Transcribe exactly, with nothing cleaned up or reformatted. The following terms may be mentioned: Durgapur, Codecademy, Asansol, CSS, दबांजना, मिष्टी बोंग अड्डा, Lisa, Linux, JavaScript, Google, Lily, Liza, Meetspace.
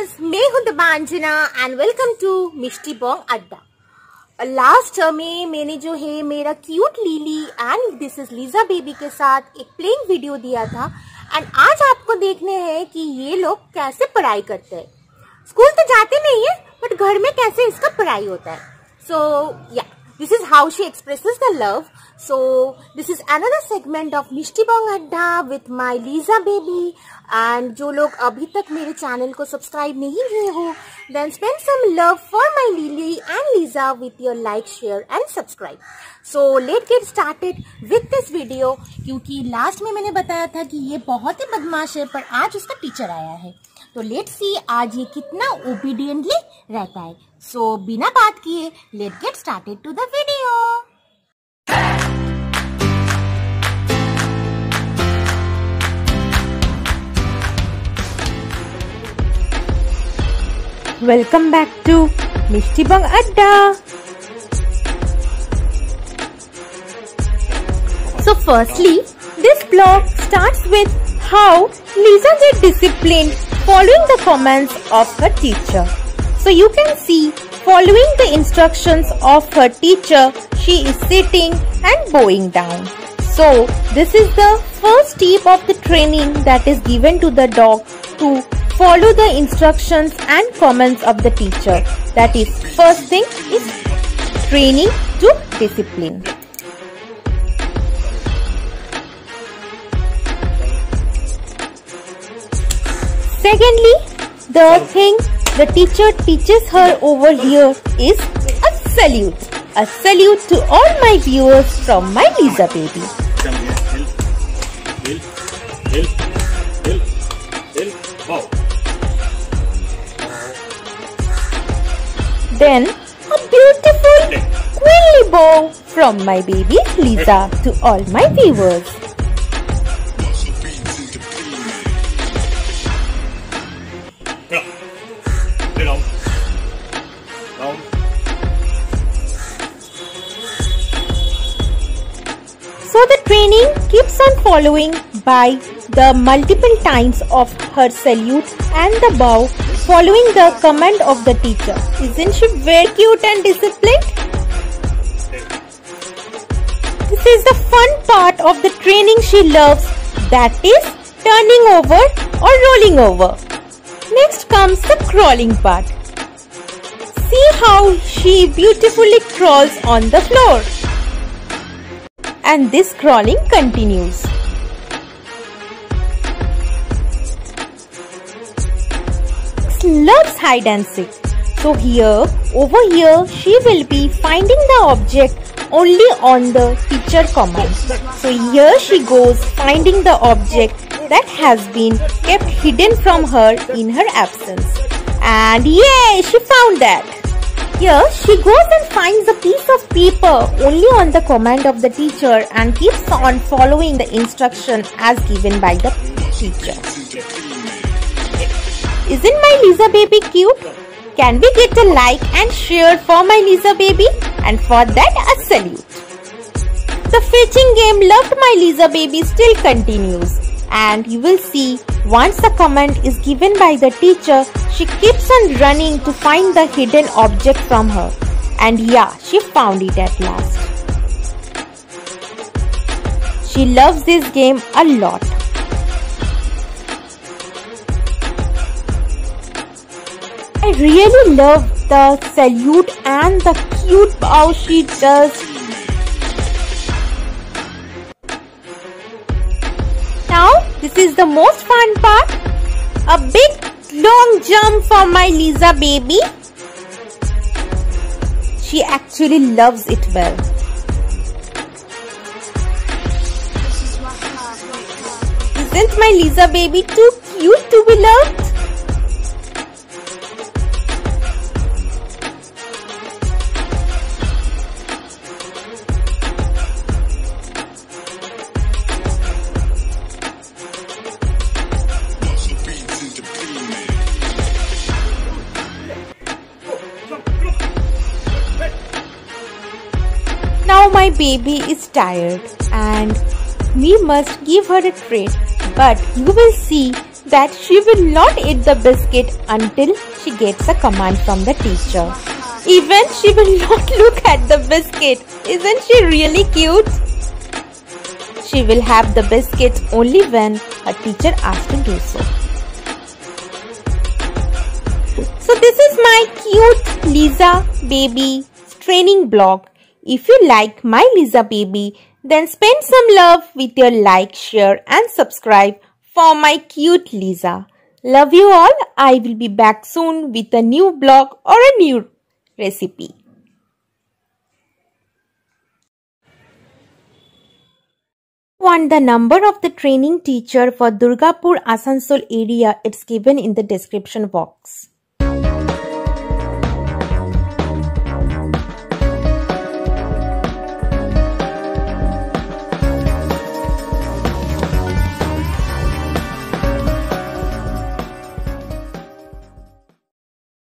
मैं हूं दबांजना and welcome to मिष्टी बोंग अड्डा। लास्ट में मैंने जो है मेरा cute Lily and this is Lisa baby के साथ एक प्लेइंग वीडियो दिया था एंड आज आपको देखने हैं कि ये लोग कैसे पढ़ाई करते हैं। स्कूल तो जाते नहीं है बट घर में कैसे इसका पढ़ाई होता है। So yeah this is how she expresses the love. So this is another segment of मिष्टी बोंग अड्डा with my Lisa baby. And जो लोग अभी तक मेरे चैनल को सब्सक्राइब नहीं किए हो then spend some love for my Lily and Lisa with your like share and subscribe. So let get started with this video, क्योंकि लास्ट में मैंने बताया था कि ये बहुत ही बदमाश है पर आज उसका टीचर आया है तो लेट सी आज ये कितना ओबीडियंटली रहता है। सो so, बिना बात किए let get started to the video. Welcome back to मिष्टी बोंग अड्डा। So firstly this blog starts with how Lisa get disciplined following the commands of her teacher. So you can see following the instructions of her teacher she is sitting and bowing down. So this is the first tip of the training that is given to the dog to follow the instructions and commands of the teacher. That is first thing is training to discipline. Secondly, the thing the teacher teaches her over here is a salute. A salute to all my viewers from my Lisa baby. Then a beautiful quilly bow from my baby Lisa to all my viewers. So the training keeps on following by the multiple times of her salute and the bow following the command of the teacher. Isn't she very cute and disciplined? This is the fun part of the training she loves, that is turning over or rolling over. Next comes the crawling part. See how she beautifully crawls on the floor. And this crawling continues. Loves hide and seek. So here, over here, she will be finding the object only on the teacher command. So here she goes finding the object that has been kept hidden from her in her absence. And yay, she found that. Here she goes and finds a piece of paper only on the command of the teacher and keeps on following the instruction as given by the teacher. Isn't my Lisa baby cute? Can we get a like and share for my Lisa baby? And for that a salute. The fetching game loved my Lisa baby still continues. And you will see once the command is given by the teacher, she keeps on running to find the hidden object from her. And yeah, she found it at last. She loves this game a lot. I really love the salute and the cute bow she does. Now, this is the most fun part. A big long jump for my Lisa baby. She actually loves it well. Isn't my Lisa baby too cute to be loved? Now my baby is tired and we must give her a treat, but you will see that she will not eat the biscuit until she gets a command from the teacher. Even she will not look at the biscuit. Isn't she really cute? She will have the biscuit only when her teacher asks to do so. So this is my cute Lisa baby training blog. If you like my Lisa baby, then spend some love with your like, share and subscribe for my cute Lisa. Love you all. I will be back soon with a new blog or a new recipe. Want the number of the training teacher for Durgapur Asansol area? It's given in the description box.